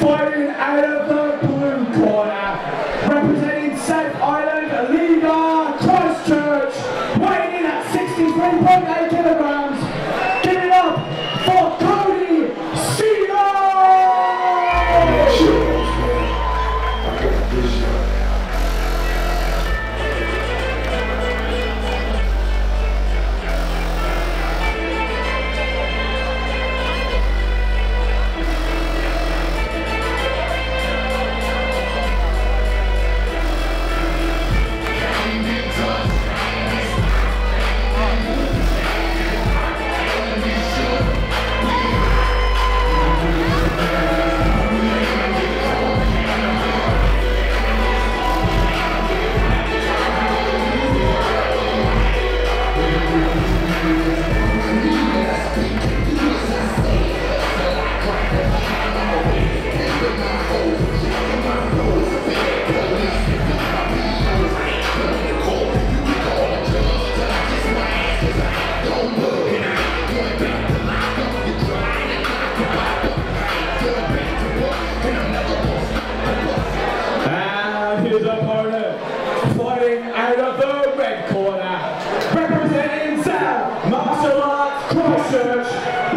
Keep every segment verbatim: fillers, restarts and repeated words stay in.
fighting out of the blue corner, representing South Island, Alida Christchurch, weighing in at sixty-three point eight kilograms. Give it up for Cody Christchurch.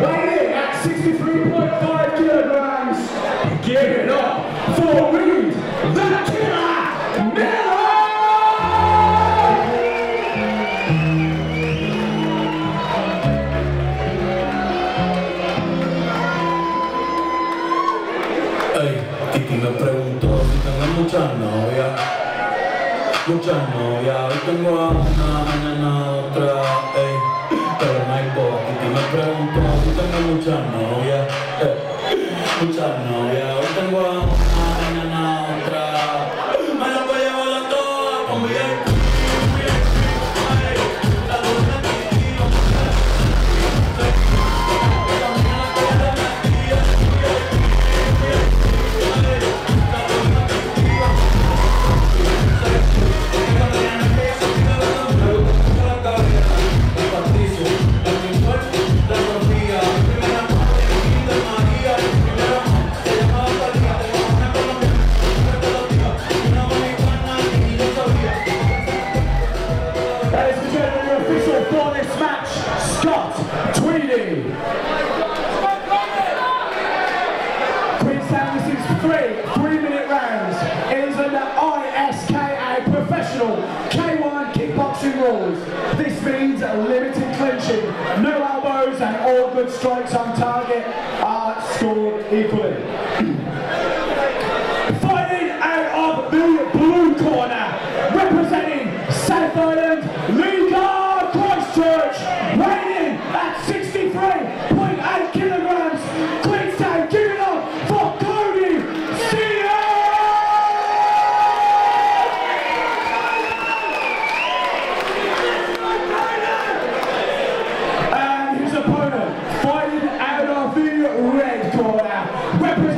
Weighing at sixty-three point five kilograms. Give it up for Reed, the Killer Miller! Ehi, chi ti me preguntó si tengo muchas novias. Muchas novias, hoy tengo a una, mañana otra, ey, pero no hay por ti. Me pregunto si tengo muchas novias, ey, muchas novias, hoy tengo a una, mañana otra, me las voy a llevar a todas con billetes. This means limited clinching, no elbows, and all good strikes on target are scored equally. Fighting out of the blue corner, representing South Island, Lida Christchurch, weighing in at sixty-three point eight kilograms. Queenstown, give it up for Cody Sears! Fighting out of the red corner, representing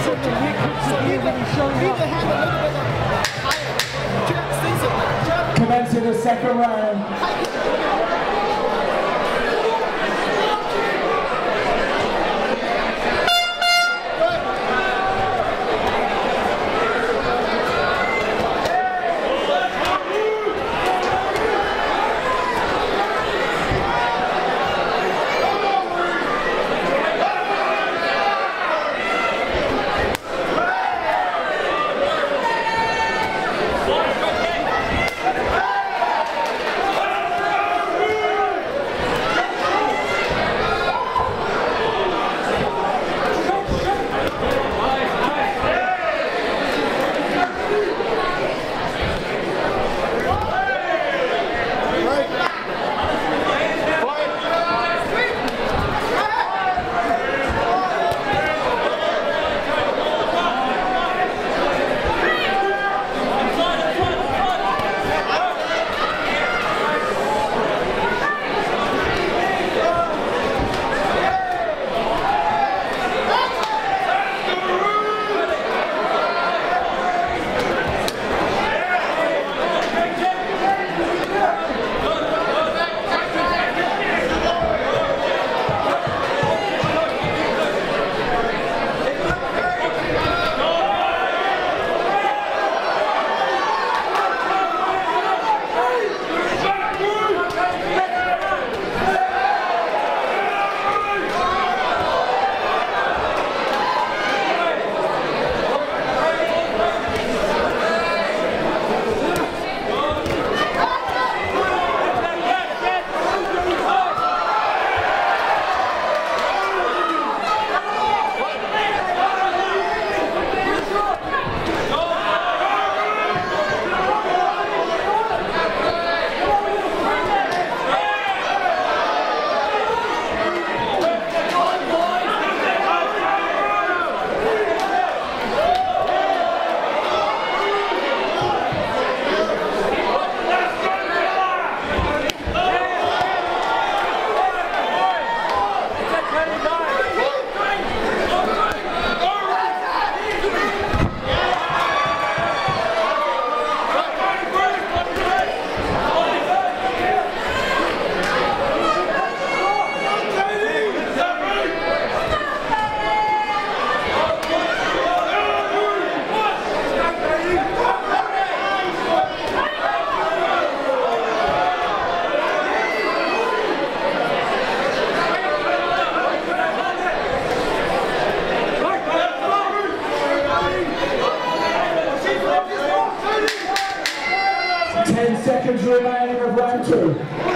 so to hit, so leave the, leave the hand a little bit higher. Jab stays in there. Jab. Commencing the second round. ten seconds remaining of round two.